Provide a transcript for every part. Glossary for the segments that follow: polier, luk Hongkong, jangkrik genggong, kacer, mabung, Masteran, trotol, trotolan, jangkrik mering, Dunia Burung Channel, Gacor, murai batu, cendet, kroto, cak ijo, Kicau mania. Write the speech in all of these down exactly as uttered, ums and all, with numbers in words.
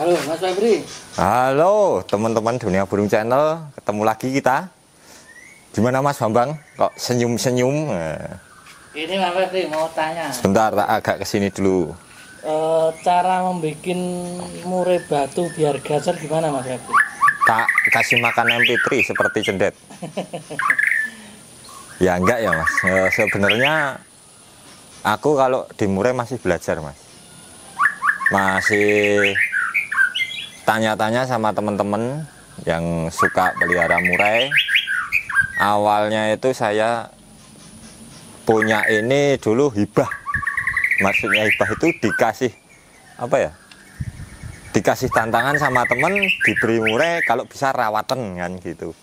Halo Mas Febri. Halo teman-teman Dunia Burung Channel, ketemu lagi kita. Gimana Mas Bambang? Kok senyum-senyum? Ini Mas Febri mau tanya. Sebentar, tak agak kesini dulu. E, cara membuat murai batu biar kacer gimana Mas Febri? Tak kasih makan em pe tiga seperti cendet. Ya enggak ya Mas. E, sebenarnya aku kalau di murai masih belajar Mas. Masih tanya-tanya sama teman-teman yang suka pelihara murai. Awalnya itu saya punya ini dulu hibah. Maksudnya hibah itu dikasih apa ya? Dikasih tantangan sama temen, diberi murai kalau bisa rawatan kan gitu.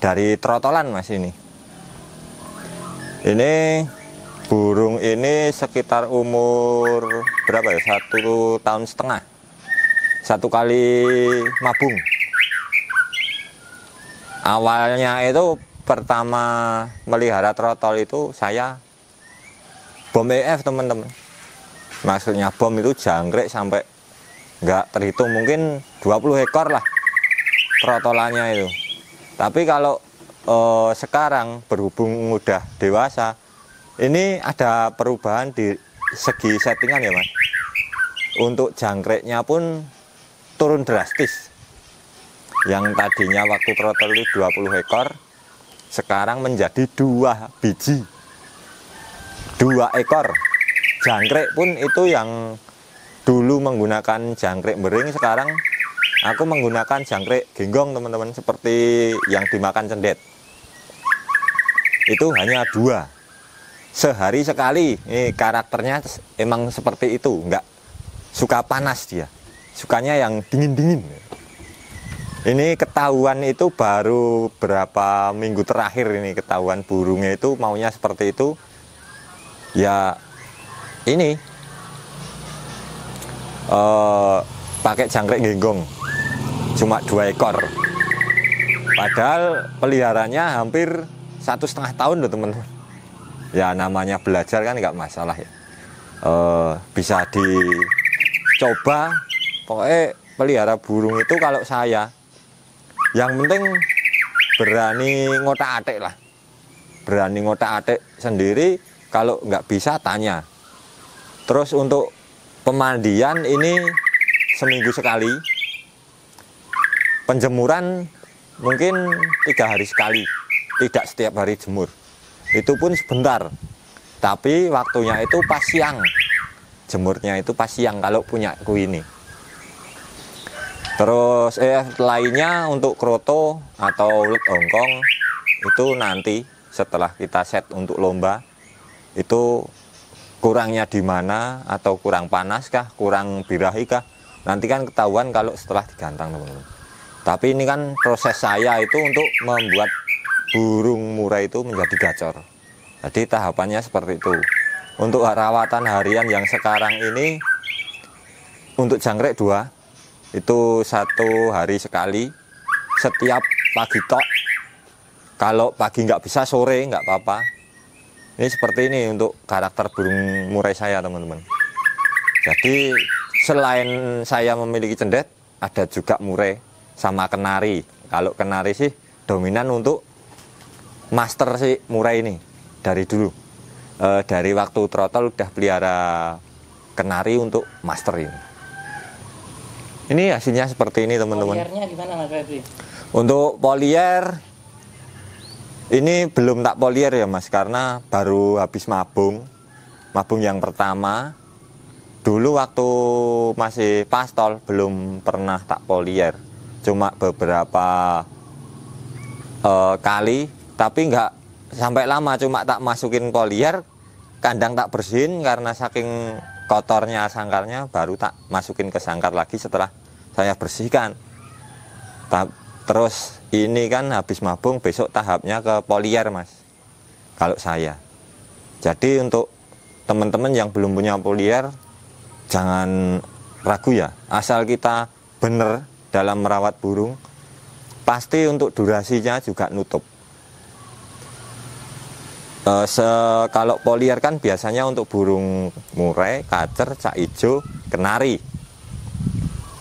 Dari trotolan Mas ini. Ini burung ini sekitar umur berapa ya? Satu tahun setengah. Satu kali mabung. Awalnya itu pertama melihara trotol itu saya bom E F teman-teman. Maksudnya bom itu jangkrik sampai nggak terhitung, mungkin dua puluh ekor lah trotolannya itu. Tapi kalau eh, sekarang berhubung udah dewasa, ini ada perubahan di segi settingan ya Mas. Untuk jangkriknya pun turun drastis. Yang tadinya waktu trotol itu dua puluh ekor, sekarang menjadi dua biji, dua ekor. Jangkrik pun itu yang dulu menggunakan jangkrik mering, sekarang aku menggunakan jangkrik genggong teman-teman, seperti yang dimakan cendet. Itu hanya dua, sehari sekali. Ini karakternya emang seperti itu, nggak suka panas dia. Sukanya yang dingin-dingin. Ini ketahuan itu baru berapa minggu terakhir ini, ketahuan burungnya itu maunya seperti itu. Ya ini eh, pakai jangkrik genggong cuma dua ekor. Padahal peliharannya hampir satu setengah tahun loh teman-teman. Ya namanya belajar kan nggak masalah ya. Eh, bisa dicoba. Pokoknya pelihara burung itu kalau saya, yang penting berani ngotak-atik lah. Berani ngotak-atik sendiri, kalau nggak bisa tanya. Terus untuk pemandian ini seminggu sekali. Penjemuran mungkin tiga hari sekali, tidak setiap hari jemur. Itu pun sebentar, tapi waktunya itu pas siang. Jemurnya itu pas siang kalau punya aku ini. Terus eh, lainnya untuk kroto atau luk Hongkong itu nanti setelah kita set untuk lomba, itu kurangnya di mana, atau kurang panas kah, kurang birahi kah, nanti kan ketahuan kalau setelah digantang teman-teman. Tapi ini kan proses saya itu untuk membuat burung murai itu menjadi gacor. Jadi tahapannya seperti itu. Untuk rawatan harian yang sekarang ini untuk jangkrik dua itu satu hari sekali, setiap pagi tok. Kalau pagi nggak bisa, sore nggak apa-apa. Ini seperti ini untuk karakter burung murai saya teman-teman. Jadi selain saya memiliki cendet, ada juga murai sama kenari. Kalau kenari sih dominan untuk master si murai ini dari dulu. E, dari waktu trotol udah pelihara kenari untuk master ini. Ini hasilnya seperti ini teman-teman. Poliernya gimana Mas Febri? Untuk polier ini belum tak polier ya Mas, karena baru habis mabung. Mabung yang pertama. Dulu waktu masih pastol belum pernah tak polier. Cuma beberapa eh, kali, tapi nggak sampai lama, cuma tak masukin polier. Kandang tak bersihin karena saking kotornya sangkarnya, baru tak masukin ke sangkar lagi setelah saya bersihkan. Terus ini kan habis mabung, besok tahapnya ke polier Mas kalau saya. Jadi untuk teman-teman yang belum punya polier, jangan ragu ya. Asal kita benar dalam merawat burung, pasti untuk durasinya juga nutup. E, se, kalau polier kan biasanya untuk burung murai, kacer, cak ijo, kenari.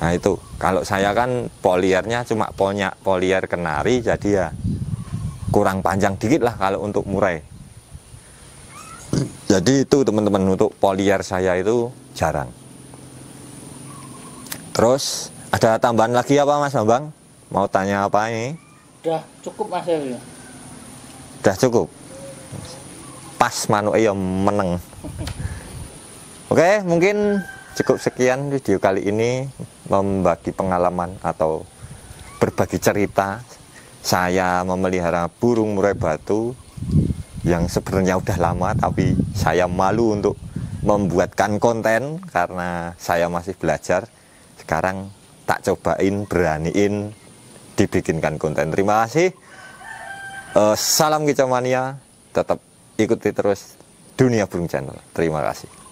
Nah itu, kalau saya kan poliernya cuma ponyak, polier kenari, jadi ya kurang panjang dikit lah kalau untuk murai. Jadi itu teman-teman, untuk polier saya itu jarang. Terus ada tambahan lagi apa Mas Bambang? Mau tanya apa ini? Udah cukup Mas Erwin. Udah cukup? Pas manuk ya meneng. Oke, mungkin cukup sekian video kali ini, membagi pengalaman atau berbagi cerita saya memelihara burung murai batu yang sebenarnya udah lama, tapi saya malu untuk membuatkan konten karena saya masih belajar. Sekarang tak cobain, beraniin dibikinkan konten. Terima kasih. Uh, salam Kicau Mania, tetap ikuti terus Dunia Burung Channel. Terima kasih.